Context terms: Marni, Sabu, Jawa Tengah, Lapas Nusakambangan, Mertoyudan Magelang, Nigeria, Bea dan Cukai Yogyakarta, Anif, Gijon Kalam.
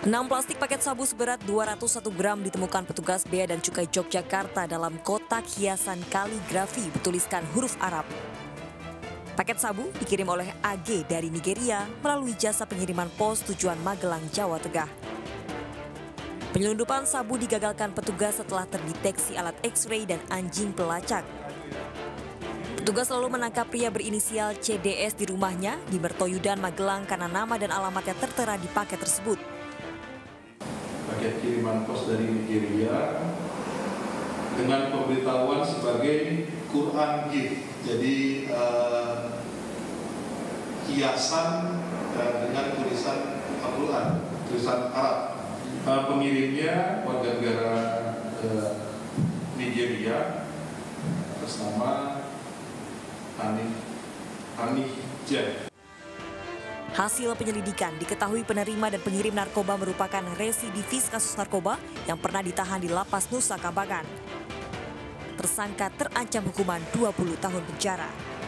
6 plastik paket sabu seberat 201 gram ditemukan petugas Bea dan Cukai Yogyakarta dalam kotak hiasan kaligrafi bertuliskan huruf Arab. Paket sabu dikirim oleh AG dari Nigeria melalui jasa pengiriman pos tujuan Magelang, Jawa Tengah. Penyelundupan sabu digagalkan petugas setelah terdeteksi alat X-ray dan anjing pelacak. Petugas lalu menangkap pria berinisial CDS di rumahnya di Mertoyudan, Magelang karena nama dan alamatnya tertera di paket tersebut. Paket kiriman pos dari Nigeria dengan pemberitahuan sebagai Quran gift, jadi hiasan dengan tulisan Al-Quran, tulisan Arab. Pengirimnya warga negara Nigeria bersama Anif. Hasil penyelidikan diketahui penerima dan pengirim narkoba merupakan residivis kasus narkoba yang pernah ditahan di Lapas Nusakambangan. Tersangka terancam hukuman 20 tahun penjara.